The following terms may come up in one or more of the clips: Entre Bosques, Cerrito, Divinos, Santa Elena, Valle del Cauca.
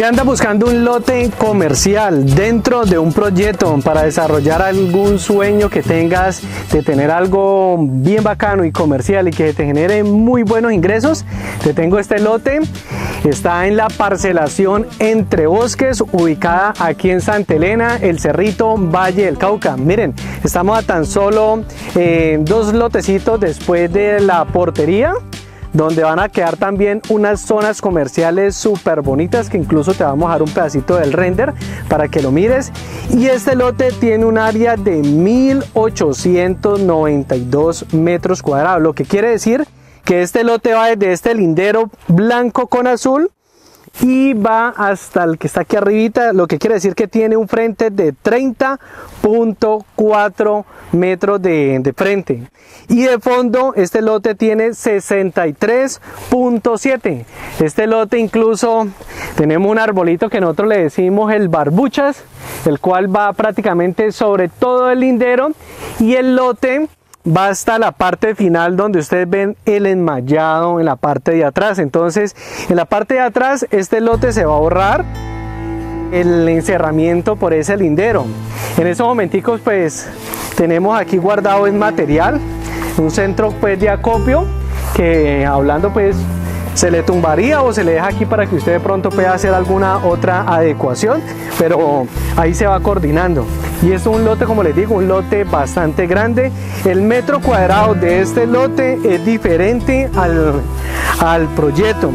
Si anda buscando un lote comercial dentro de un proyecto para desarrollar algún sueño que tengas de tener algo bien bacano y comercial y que te genere muy buenos ingresos, te tengo este lote. Está en la parcelación Entre Bosques, ubicada aquí en Santa Elena, El Cerrito, Valle del Cauca. Miren, estamos a tan solo dos lotecitos después de la portería, donde van a quedar también unas zonas comerciales súper bonitas que incluso te vamos a dar un pedacito del render para que lo mires. Y este lote tiene un área de 1892 metros cuadrados, lo que quiere decir que este lote va desde este lindero blanco con azul y va hasta el que está aquí arribita, lo que quiere decir que tiene un frente de 30.4 metros de frente, y de fondo este lote tiene 63.7. este lote incluso tenemos un arbolito que nosotros le decimos el barbuchas, el cual va prácticamente sobre todo el lindero, y el lote va hasta la parte final donde ustedes ven el enmayado en la parte de atrás. Entonces, en la parte de atrás este lote se va a ahorrar el encerramiento por ese lindero. En esos momenticos pues tenemos aquí guardado el material, un centro pues de acopio que hablando pues se le tumbaría o se le deja aquí para que usted de pronto pueda hacer alguna otra adecuación, pero ahí se va coordinando. Y es un lote, como les digo, un lote bastante grande. El metro cuadrado de este lote es diferente al proyecto,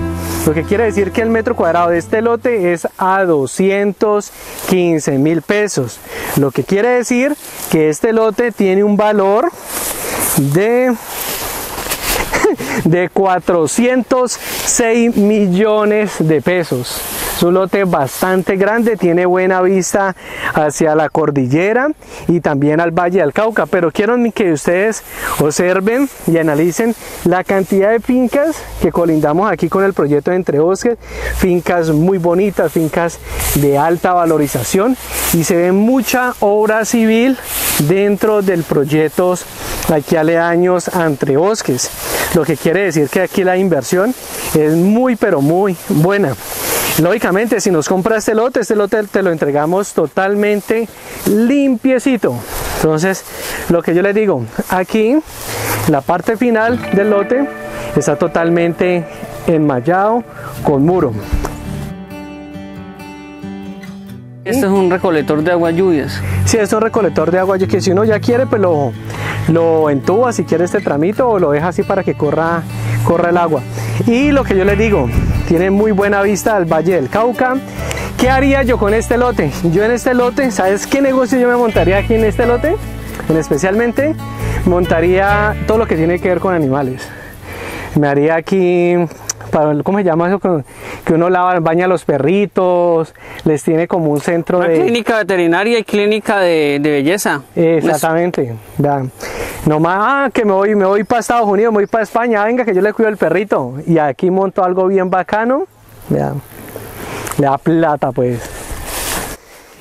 lo que quiere decir que el metro cuadrado de este lote es a 215.000 pesos, lo que quiere decir que este lote tiene un valor de 406 millones de pesos. Es un lote bastante grande, tiene buena vista hacia la cordillera y también al Valle del Cauca, pero quiero que ustedes observen y analicen la cantidad de fincas que colindamos aquí con el proyecto de Entre Bosques. Fincas muy bonitas, fincas de alta valorización, y se ve mucha obra civil dentro del proyecto aquí aledaños a Entre Bosques, lo que quiere decir que aquí la inversión es muy pero muy buena. Lógicamente, si nos compra este lote te lo entregamos totalmente limpiecito. Entonces, lo que yo les digo, aquí la parte final del lote está totalmente enmallado con muro. Este es un recolector de agua lluvias. Sí, es un recolector de agua que si uno ya quiere, pues lo entuba si quiere este tramito, o lo deja así para que corra el agua. Y lo que yo les digo, tiene muy buena vista al Valle del Cauca. ¿Qué haría yo con este lote? Yo en este lote, ¿sabes qué negocio yo me montaría aquí en este lote? Especialmente montaría todo lo que tiene que ver con animales. Me haría aquí, ¿cómo se llama eso? Que uno lava, baña a los perritos, les tiene como un centro de... Clínica veterinaria y clínica de belleza. Exactamente. Eso. Nomás que me voy para Estados Unidos, me voy para España, venga que yo le cuido el perrito. Y aquí monto algo bien bacano, vean, le da plata pues.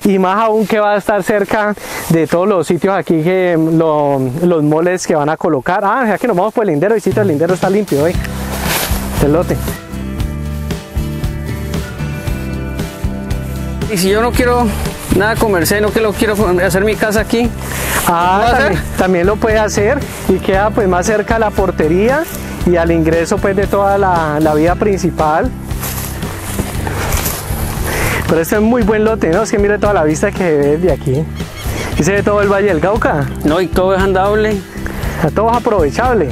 Y más aún que va a estar cerca de todos los sitios aquí, que los moles que van a colocar. Ya que nos vamos por el lindero, visita, el lindero está limpio hoy, el lote. Y si yo no quiero nada comercial, no que lo quiero hacer mi casa aquí, también lo puede hacer, y queda pues más cerca a la portería y al ingreso pues de toda la vía principal. Pero este es muy buen lote, ¿no? Es que mire toda la vista que se ve desde aquí, y se ve todo el Valle del Cauca. No, y todo es andable, todo es aprovechable.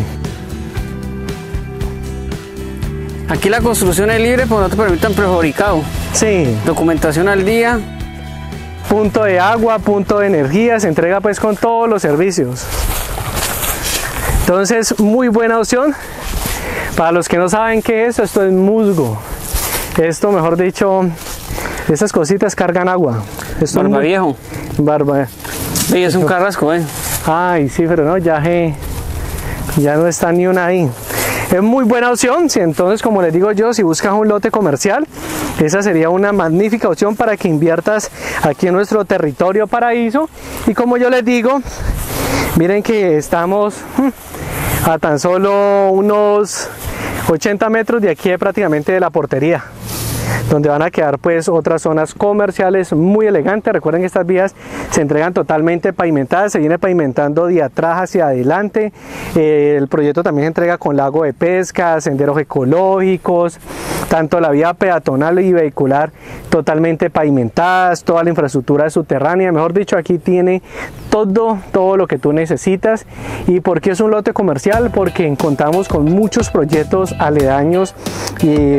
Aquí la construcción es libre, pues no te permiten prefabricado. Sí. Documentación al día. Punto de agua, punto de energía, se entrega pues con todos los servicios. Entonces, muy buena opción. Para los que no saben qué es, esto es musgo. Esto, mejor dicho, estas cositas cargan agua. Esto barba es viejo. Barba. Y es un carrasco, ¿eh? Ay, sí, pero no, ya no está ni una ahí. Es muy buena opción. Entonces, como les digo yo, si buscas un lote comercial, esa sería una magnífica opción para que inviertas aquí en nuestro territorio paraíso. Y como yo les digo, miren que estamos a tan solo unos 80 metros de aquí prácticamente de la portería. donde van a quedar pues otras zonas comerciales muy elegantes. Recuerden que estas vías se entregan totalmente pavimentadas, se viene pavimentando de atrás hacia adelante. El proyecto también se entrega con lago de pesca, senderos ecológicos, tanto la vía peatonal y vehicular totalmente pavimentadas, toda la infraestructura subterránea. Mejor dicho, aquí tiene todo lo que tú necesitas. ¿Y por qué es un lote comercial? Porque contamos con muchos proyectos aledaños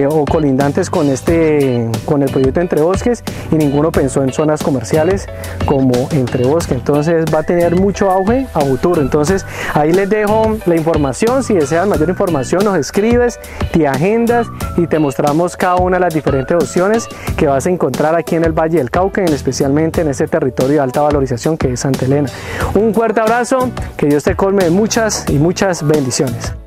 o colindantes con el proyecto Entre Bosques, y ninguno pensó en zonas comerciales como Entre Bosques. Entonces va a tener mucho auge a futuro. Entonces ahí les dejo la información. Si deseas mayor información, nos escribes, te agendas y te mostramos cada una de las diferentes opciones que vas a encontrar aquí en el Valle del Cauca, especialmente en este territorio de alta valorización que es Santa Elena. Un fuerte abrazo, que Dios te colme de muchas y muchas bendiciones.